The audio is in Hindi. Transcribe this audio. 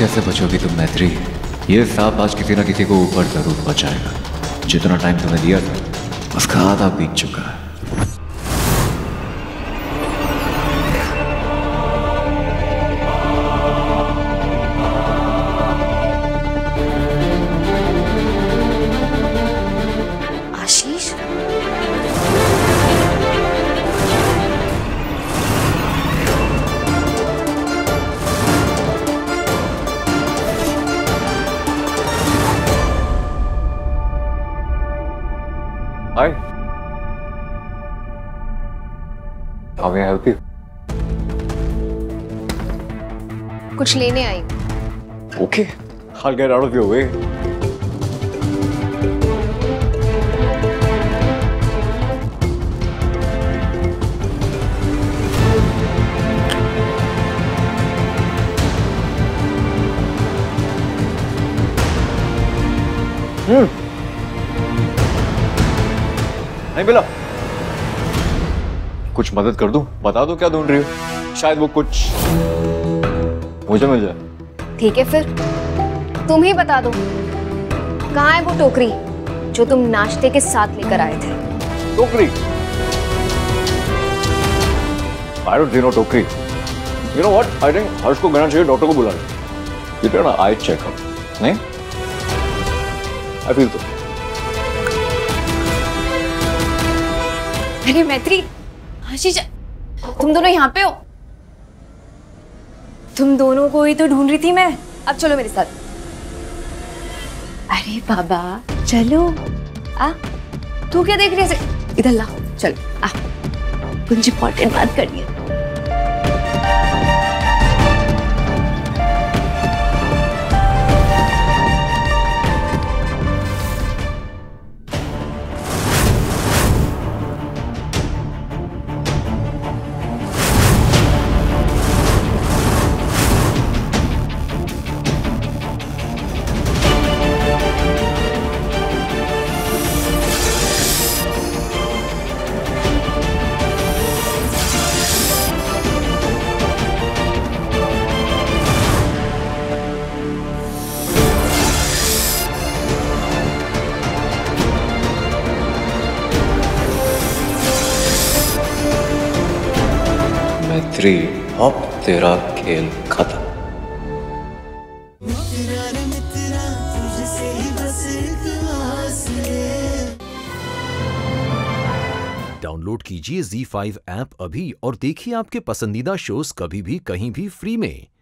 कैसे बचोगी तुम मैत्री? ये सांप आज किसी ना किसी को ऊपर जरूर पहुंचाएगा। जितना टाइम तुम्हें दिया था उसका आधा बीत चुका है। Hi. How may I help you? कुछ लेने आई। Okay, I'll get out of your way. नहीं मिला? कुछ मदद कर दूं? बता दो क्या ढूंढ रही हो, शायद वो कुछ मुझे मिल जाए। ठीक है फिर तुम ही बता दो, कहाँ है वो टोकरी जो तुम नाश्ते के साथ लेकर आए थे? टोकरी? I don't know टोकरी। You know what? I think हर्ष को कहना चाहिए डॉक्टर को बुला ले। You know I check up, नहीं? I feel so. अरे मैत्री, आशीष, तुम दोनों यहाँ पे हो? तुम दोनों को ही तो ढूंढ रही थी मैं। अब चलो मेरे साथ। अरे बाबा चलो आ, तू क्या देख रही है? इधर ला, चल आ, कुछ इंपॉर्टेंट बात करनी है। अब तेरा खेल खत्म। डाउनलोड कीजिए Z5 ऐप अभी और देखिए आपके पसंदीदा शोज कभी भी कहीं भी फ्री में।